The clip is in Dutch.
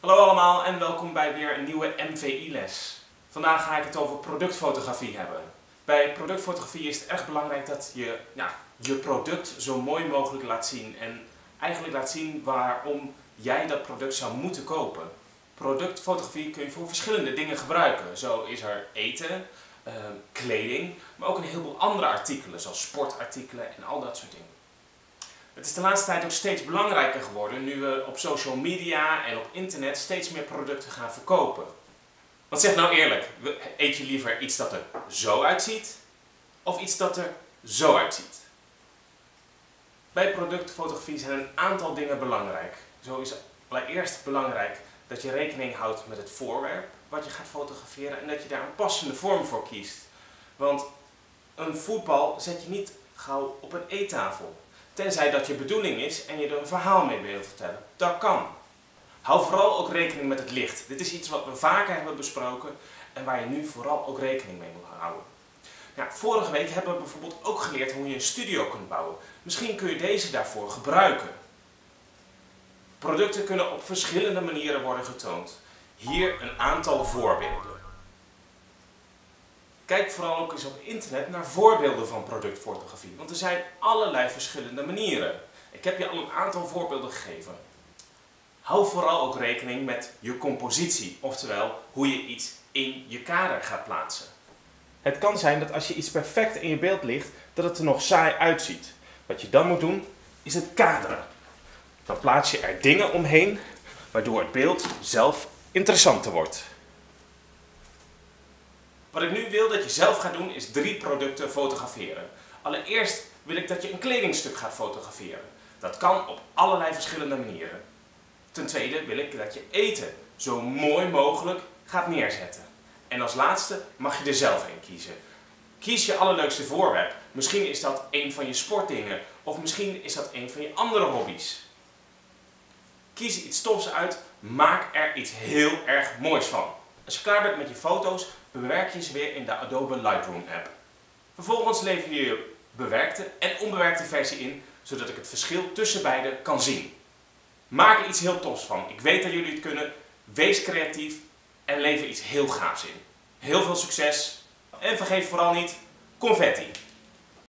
Hallo allemaal en welkom bij weer een nieuwe MVI-les. Vandaag ga ik het over productfotografie hebben. Bij productfotografie is het erg belangrijk dat je je product zo mooi mogelijk laat zien. En eigenlijk laat zien waarom jij dat product zou moeten kopen. Productfotografie kun je voor verschillende dingen gebruiken. Zo is er eten, kleding, maar ook een heleboel andere artikelen, zoals sportartikelen en al dat soort dingen. Het is de laatste tijd ook steeds belangrijker geworden, nu we op social media en op internet steeds meer producten gaan verkopen. Want zeg nou eerlijk, eet je liever iets dat er zo uitziet, of iets dat er zo uitziet? Bij productfotografie zijn een aantal dingen belangrijk. Zo is allereerst belangrijk dat je rekening houdt met het voorwerp wat je gaat fotograferen en dat je daar een passende vorm voor kiest. Want een voetbal zet je niet gauw op een eettafel. Tenzij dat je bedoeling is en je er een verhaal mee wilt vertellen. Dat kan. Hou vooral ook rekening met het licht. Dit is iets wat we vaker hebben besproken en waar je nu vooral ook rekening mee moet houden. Nou, vorige week hebben we bijvoorbeeld ook geleerd hoe je een studio kunt bouwen. Misschien kun je deze daarvoor gebruiken. Producten kunnen op verschillende manieren worden getoond. Hier een aantal voorbeelden. Kijk vooral ook eens op internet naar voorbeelden van productfotografie, want er zijn allerlei verschillende manieren. Ik heb je al een aantal voorbeelden gegeven. Hou vooral ook rekening met je compositie, oftewel hoe je iets in je kader gaat plaatsen. Het kan zijn dat als je iets perfect in je beeld ligt, dat het er nog saai uitziet. Wat je dan moet doen, is het kaderen. Dan plaats je er dingen omheen, waardoor het beeld zelf interessanter wordt. Wat ik nu wil dat je zelf gaat doen, is 3 producten fotograferen. Allereerst wil ik dat je een kledingstuk gaat fotograferen. Dat kan op allerlei verschillende manieren. Ten tweede wil ik dat je eten zo mooi mogelijk gaat neerzetten. En als laatste mag je er zelf in kiezen. Kies je allerleukste voorwerp. Misschien is dat een van je sportdingen, of misschien is dat een van je andere hobby's. Kies iets tofs uit, maak er iets heel erg moois van. Als je klaar bent met je foto's, bewerk je ze weer in de Adobe Lightroom app. Vervolgens lever je je bewerkte en onbewerkte versie in, zodat ik het verschil tussen beide kan zien. Maak er iets heel tofs van. Ik weet dat jullie het kunnen. Wees creatief en lever iets heel gaafs in. Heel veel succes en vergeet vooral niet confetti.